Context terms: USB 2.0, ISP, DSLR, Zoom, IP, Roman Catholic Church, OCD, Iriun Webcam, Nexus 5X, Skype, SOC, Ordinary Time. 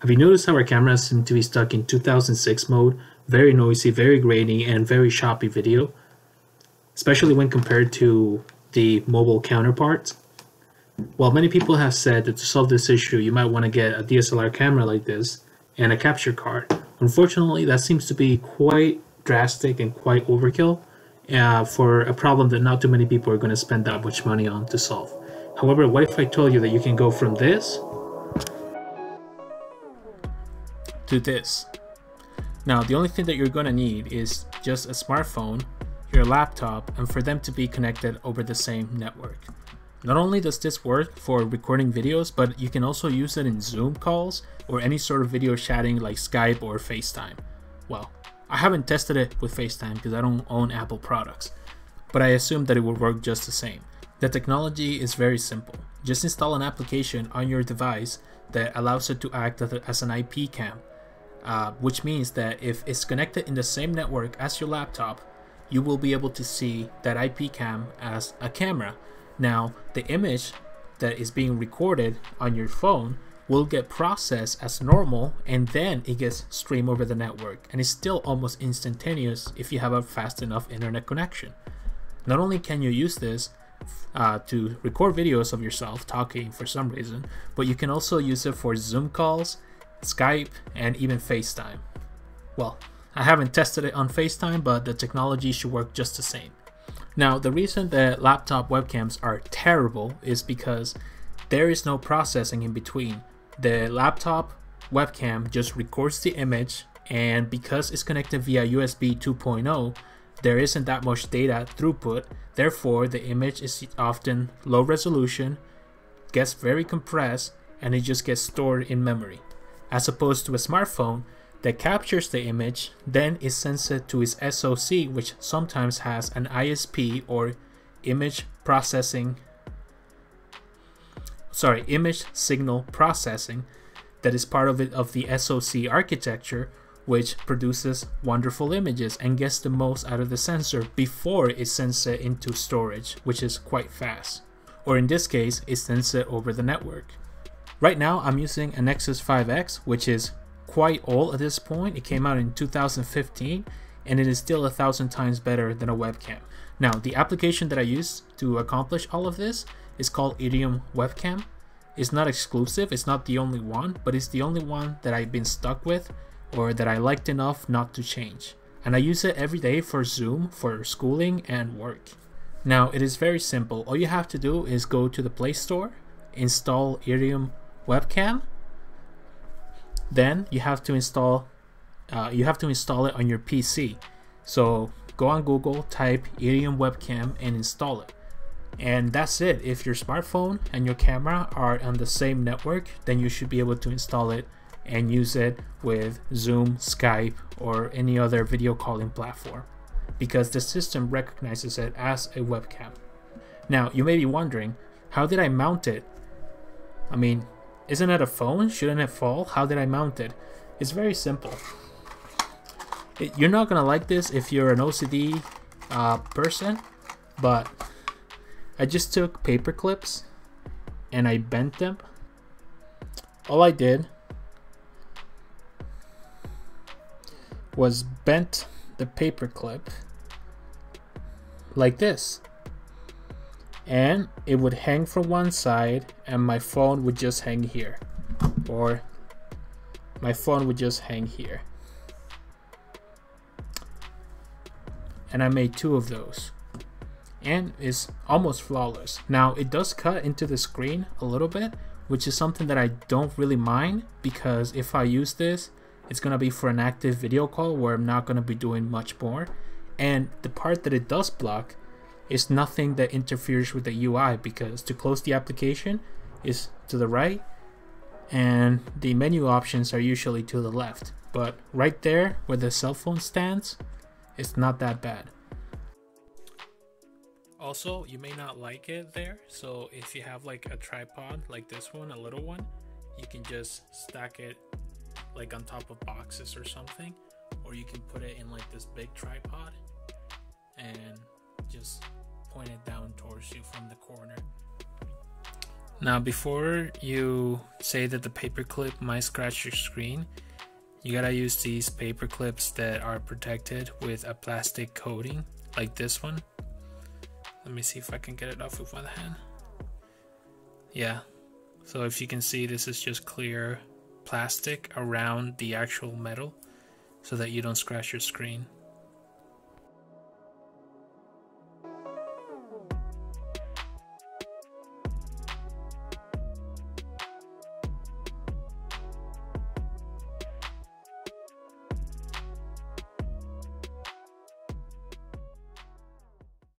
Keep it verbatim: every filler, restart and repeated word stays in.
Have you noticed how our cameras seem to be stuck in two thousand six mode? Very noisy, very grainy, and very choppy video, especially when compared to the mobile counterparts. While many people have said that to solve this issue you might want to get a D S L R camera like this and a capture card, unfortunately that seems to be quite drastic and quite overkill uh, for a problem that not too many people are going to spend that much money on to solve. However, what if I told you that you can go from this to this? Now, the only thing that you're going to need is just a smartphone, your laptop, and for them to be connected over the same network. Not only does this work for recording videos, but you can also use it in Zoom calls or any sort of video chatting like Skype or FaceTime. Well, I haven't tested it with FaceTime because I don't own Apple products, but I assume that it will work just the same. The technology is very simple. Just install an application on your device that allows it to act as an I P cam, uh, which means that if it's connected in the same network as your laptop, you will be able to see that I P cam as a camera. Now, the image that is being recorded on your phone will get processed as normal, and then it gets streamed over the network, and it's still almost instantaneous if you have a fast enough internet connection. Not only can you use this uh, to record videos of yourself talking for some reason, but you can also use it for Zoom calls, Skype, and even FaceTime. Well, I haven't tested it on FaceTime, but the technology should work just the same. Now, the reason that laptop webcams are terrible is because there is no processing in between. The laptop webcam just records the image, and because it's connected via U S B two point oh, there isn't that much data throughput. Therefore, the image is often low resolution, gets very compressed, and it just gets stored in memory. As opposed to a smartphone that captures the image, then it sends it to its S O C, which sometimes has an I S P or image processing, sorry, image signal processing that is part of it of the S O C architecture, which produces wonderful images and gets the most out of the sensor before it sends it into storage, which is quite fast. Or in this case, it sends it over the network. Right now, I'm using a Nexus five X, which is quite old at this point. It came out in two thousand fifteen, and it is still a thousand times better than a webcam. Now, the application that I use to accomplish all of this is called Iriun Webcam. It's not exclusive, it's not the only one, but it's the only one that I've been stuck with or that I liked enough not to change. And I use it every day for Zoom, for schooling, and work. Now, it is very simple. All you have to do is go to the Play Store, install Iriun Webcam. Then you have to install uh, you have to install it on your P C. So go on Google, type Iriun Webcam and install it. And that's it. If your smartphone and your camera are on the same network, then you should be able to install it and use it with Zoom, Skype, or any other video calling platform, because the system recognizes it as a webcam. Now, you may be wondering, how did I mount it? I mean, isn't it a phone? Shouldn't it fall? How did I mount it? It's very simple. It, you're not gonna like this if you're an O C D uh, person, but I just took paper clips and I bent them. All I did was bent the paper clip like this, and it would hang from one side and my phone would just hang here, or my phone would just hang here. And I made two of those, and it's almost flawless. Now, it does cut into the screen a little bit, which is something that I don't really mind, because if I use this, it's gonna be for an active video call where I'm not gonna be doing much more. And the part that it does block, it's nothing that interferes with the U I, because to close the application is to the right and the menu options are usually to the left, but right there where the cell phone stands, it's not that bad. Also, you may not like it there, so if you have like a tripod like this one, a little one, you can just stack it like on top of boxes or something, or you can put it in like this big tripod and just point it down towards you from the corner. Now, before you say that the paperclip might scratch your screen, you gotta use these paperclips that are protected with a plastic coating, like this one. Let me see if I can get it off with one hand. Yeah, so if you can see, this is just clear plastic around the actual metal so that you don't scratch your screen.